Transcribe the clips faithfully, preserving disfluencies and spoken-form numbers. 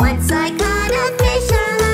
Once I caught a fish alive.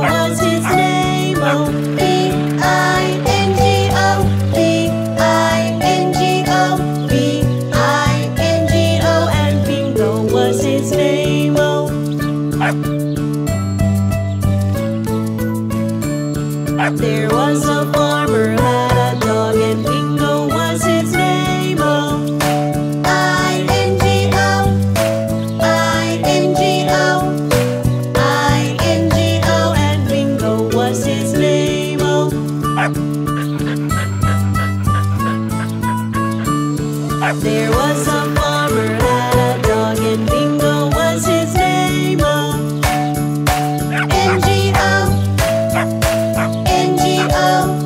was his name? Oh, B I N G O, B I N G O, B I N G O, and Bingo was his name. Oh, there was a farmer had a dog, and Bingo was his name. Oh, there was a farmer had a dog, and Bingo was his name. Oh, N G O, N G O.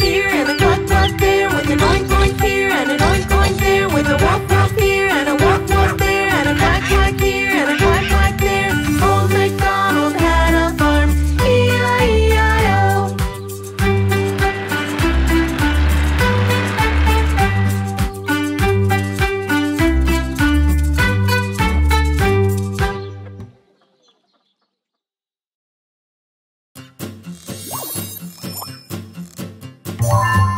here and a quack quack there, with an oink oink here and an oink oink there, with a wop wop here and a wop wop there, and a quack quack here and a quack quack there. Old MacDonald had a farm, E I E I O. Bye.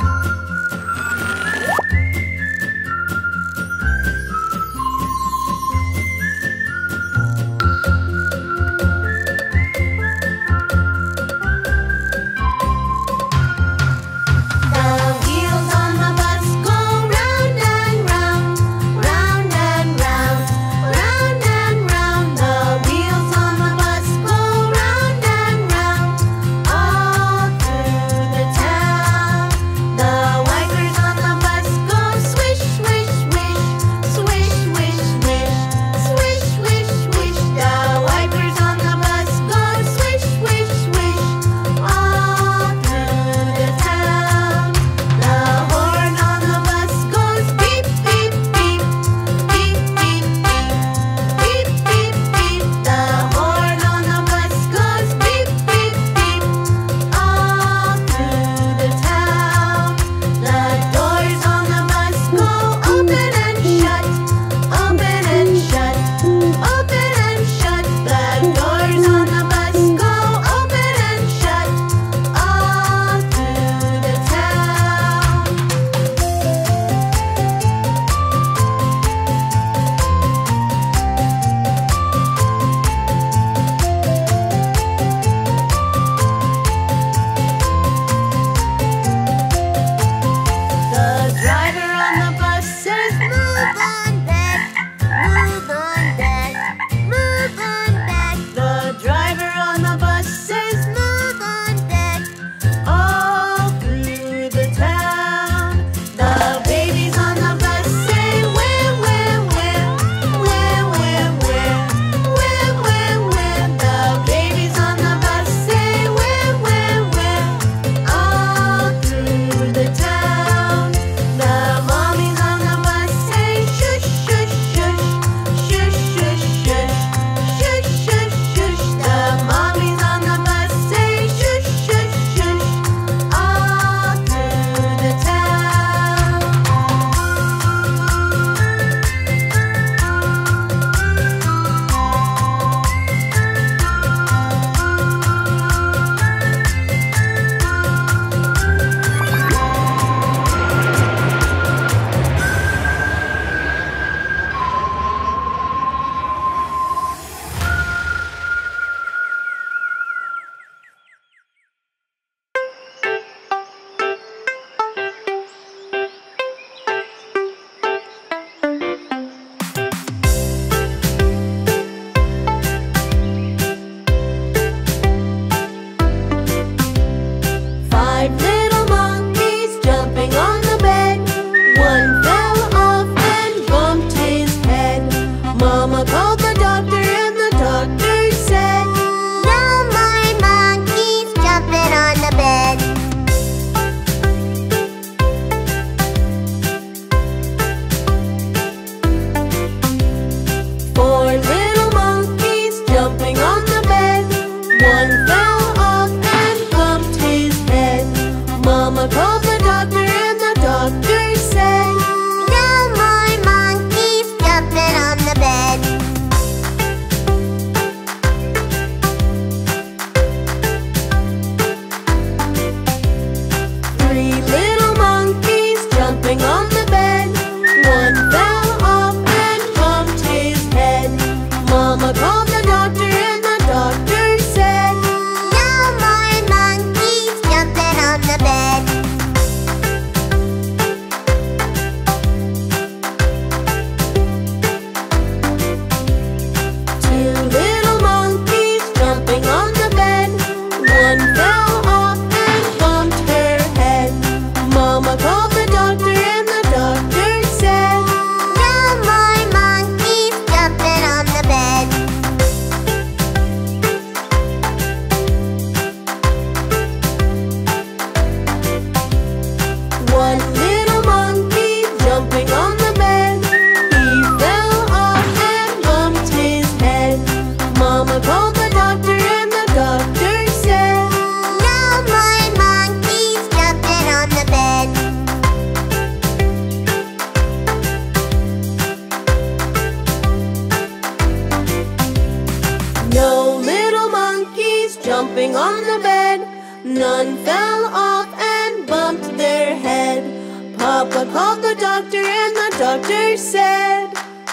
jumping on the bed. None fell off and bumped their head. Papa called the doctor and the doctor said,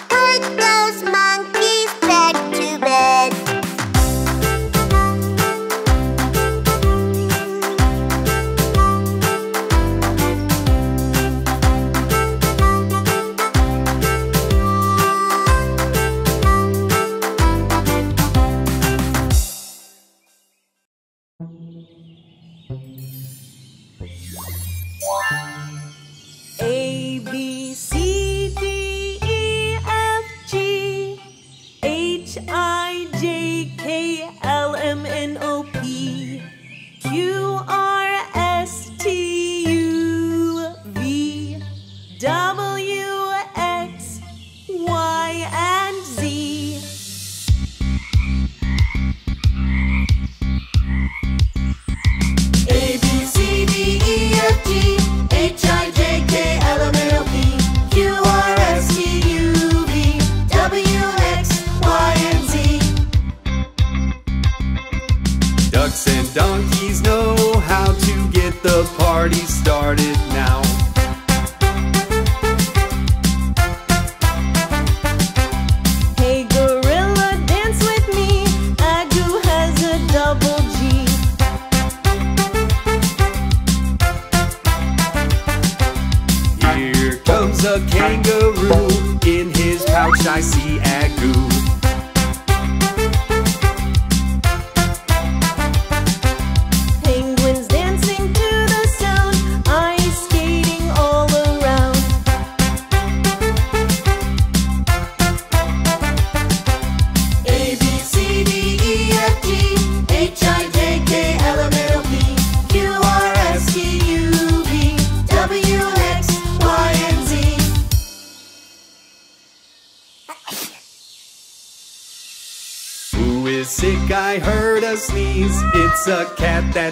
put those monkeys back to bed.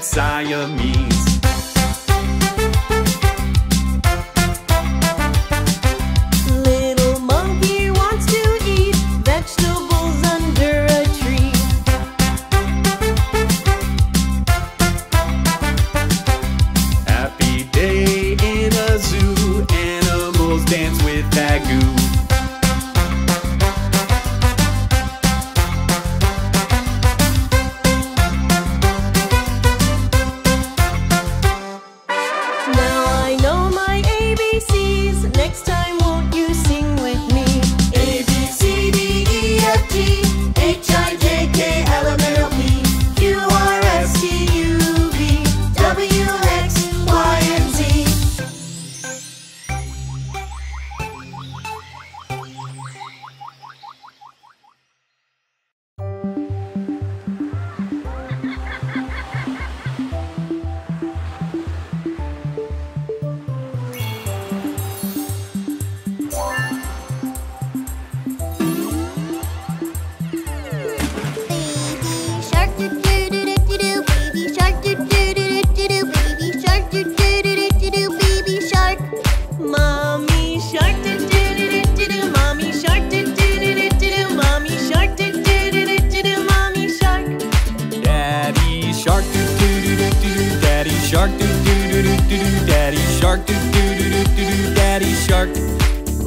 Siamese. Little monkey wants to eat vegetables under a tree. Happy day in a zoo, animals dance with Magoo.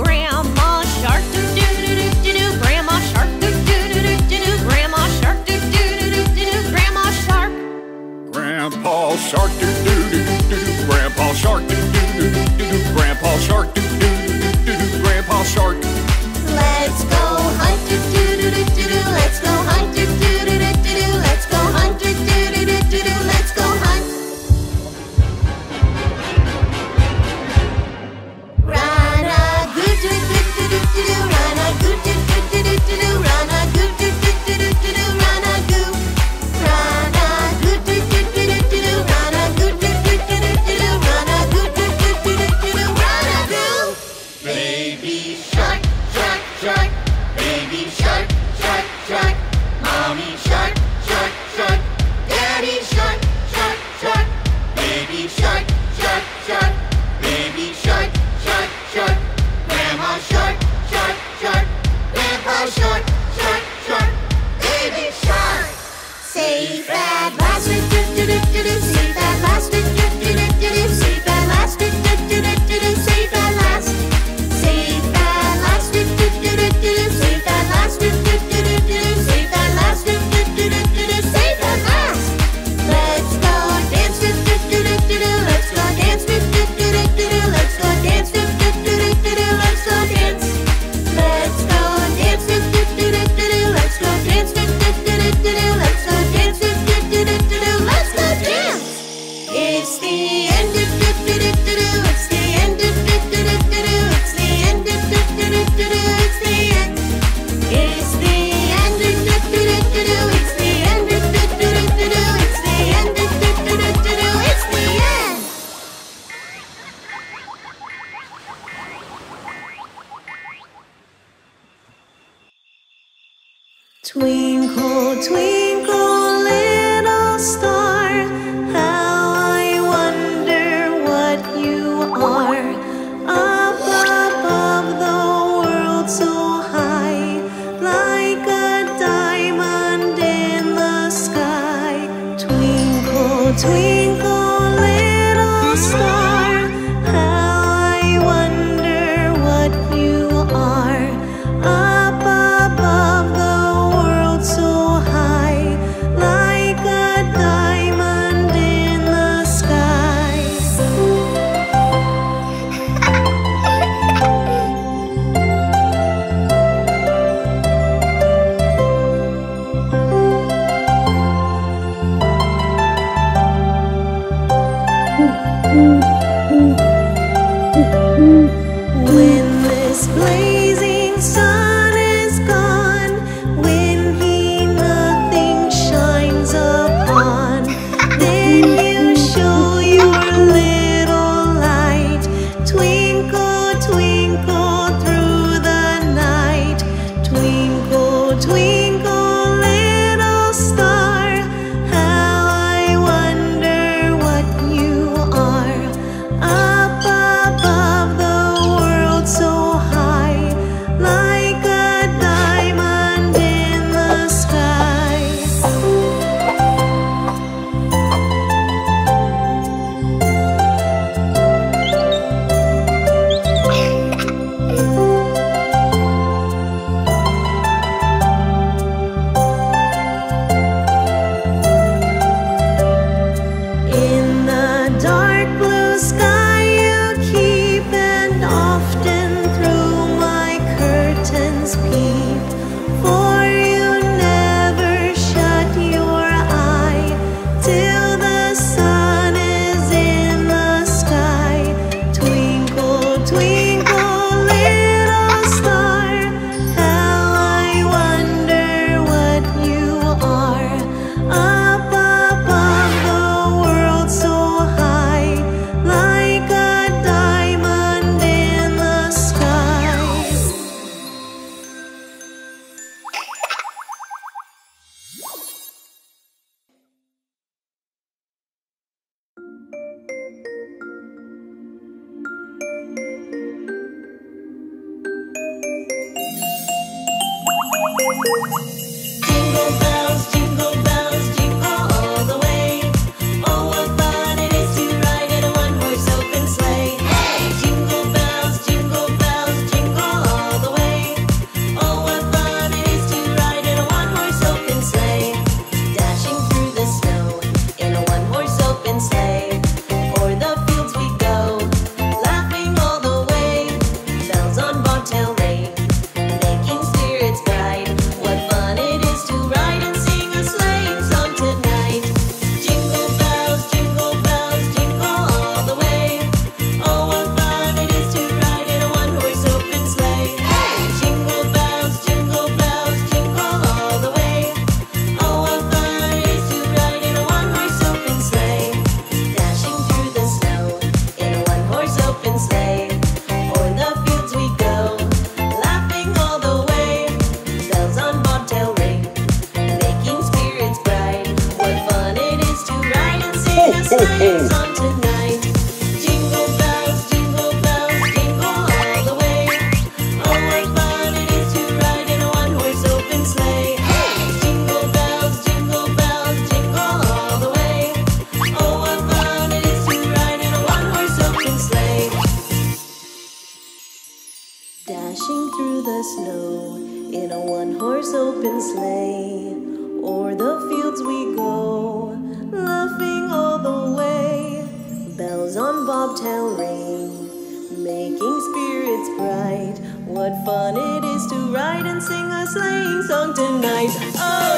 Run a goo. horse open sleigh, o'er the fields we go, laughing all the way. Bells on bobtail ring, making spirits bright. What fun it is to ride and sing a sleighing song tonight! Oh!